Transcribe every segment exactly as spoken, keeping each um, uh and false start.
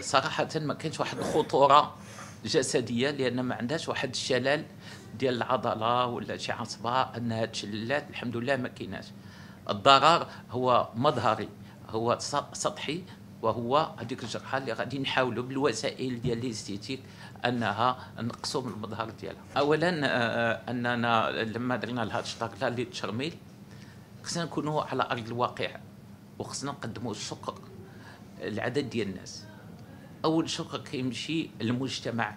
صراحة ما كانش واحد الخطورة جسدية لأن ما عندهاش واحد الشلل ديال العضلة ولا شي عصبة أنها تشللات، الحمد لله ما كايناش. الضرر هو مظهري، هو سطحي، وهو هذيك الجرحة اللي غادي نحاولوا بالوسائل ديال الاستيتيك انها نقصوا من المظهر ديالها. اولا اننا لما درنا لهاد الشطاكله اللي تشرميل خصنا نكونوا على ارض الواقع وخصنا نقدموا الشكر لعدد ديال الناس. اول شكر كيمشي للمجتمع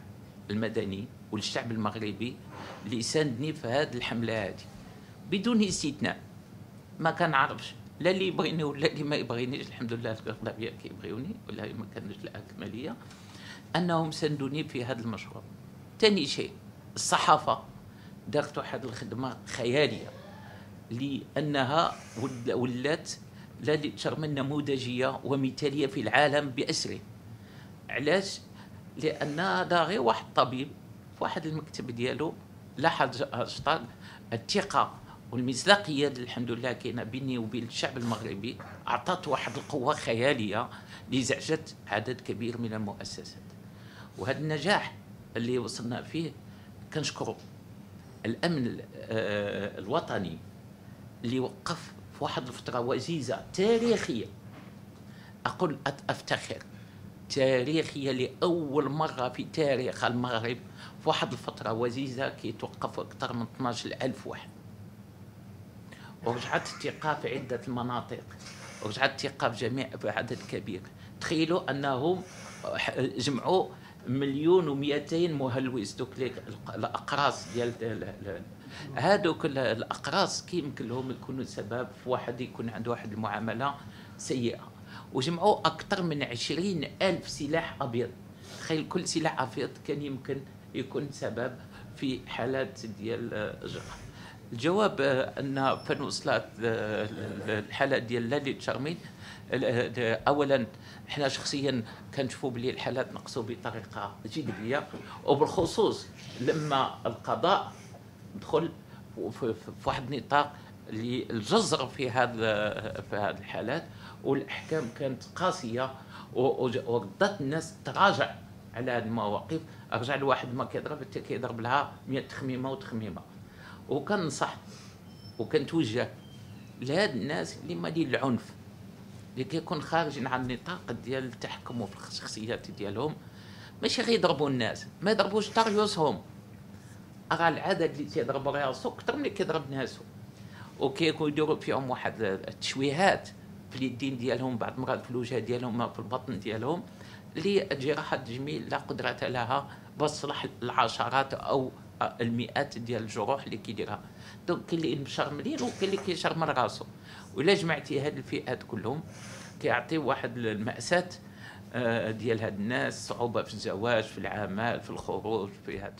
المدني والشعب المغربي اللي ساندني في هذه الحمله هذه بدون استثناء، ما كنعرفش لا اللي يبغيني ولا اللي ما يبغينيش، الحمد لله الاغلبيه كيبغيوني ولا ما كانش الاكمليه، انهم ساندوني في هذا المشروع. ثاني شيء الصحافه دارت واحد الخدمه خياليه لانها ولات لا تشرميل نموذجيه ومثاليه في العالم باسره. علاش؟ لان هذا غير واحد الطبيب في واحد المكتب ديالو لاحظ شطار الثقه والمصداقيه الحمد لله كاينه بيني وبين الشعب المغربي، اعطت واحد القوه خياليه لزعجت عدد كبير من المؤسسات. وهذا النجاح اللي وصلنا فيه كنشكروا الامن الوطني اللي وقف في واحد الفتره وجيزه تاريخيه، اقول افتخر تاريخيه لاول مره في تاريخ المغرب في واحد الفتره وجيزه كيتوقف اكثر من اثناش ألف واحد، ورجعت الثقة في عدة المناطق، ورجعت الثقة في جميع بعدد كبير. تخيلوا أنهم جمعوا مليون ومئتين مهلوس، دوك الأقراص ديال هادوك الأقراص كيمكن لهم يكونوا سبب في واحد يكون عنده واحد المعاملة سيئة، وجمعوا أكثر من عشرين ألف سلاح أبيض. تخيل كل سلاح أبيض كان يمكن يكون سبب في حالات ديال جرح. الجواب ان فين وصلت الحاله ديال لالي تشرميل، اولا حنا شخصيا كنشوفوا بلي الحالات نقصوا بطريقه جديه، وبالخصوص لما القضاء دخل في واحد النطاق اللي الجزر في هذا في هذه الحالات، والاحكام كانت قاسيه وردت الناس تراجع على هذه المواقف. ارجع لواحد ما كيضرب حتى كيضرب لها مئة تخميمه وتخميمه. وكنصح وكنتوجه لهاد الناس اللي ما ديال العنف اللي كيكون خارج عن النطاق ديال التحكم في الشخصيات ديالهم، ماشي غير يضربوا الناس، ما يضربوش طريوسهم، راه العدد اللي تيضرب راسو اكثر من اللي كيضرب ناسو، وكيكون يديروا فيهم واحد التشويهات في اليدين ديالهم، بعض المرات في الوجه ديالهم في البطن ديالهم، اللي جراحه تجميل لا قدره لها باش تصلح العشرات او المئات ديال الجروح اللي كيديرها. دونك كاين اللي مشرملين وكاين اللي كيشرمل راسو، ولا جمعتي هاد الفئات كلهم كيعطيو واحد المأساة ديال هاد الناس، صعوبة في الزواج، في العمل، في الخروج، في هاد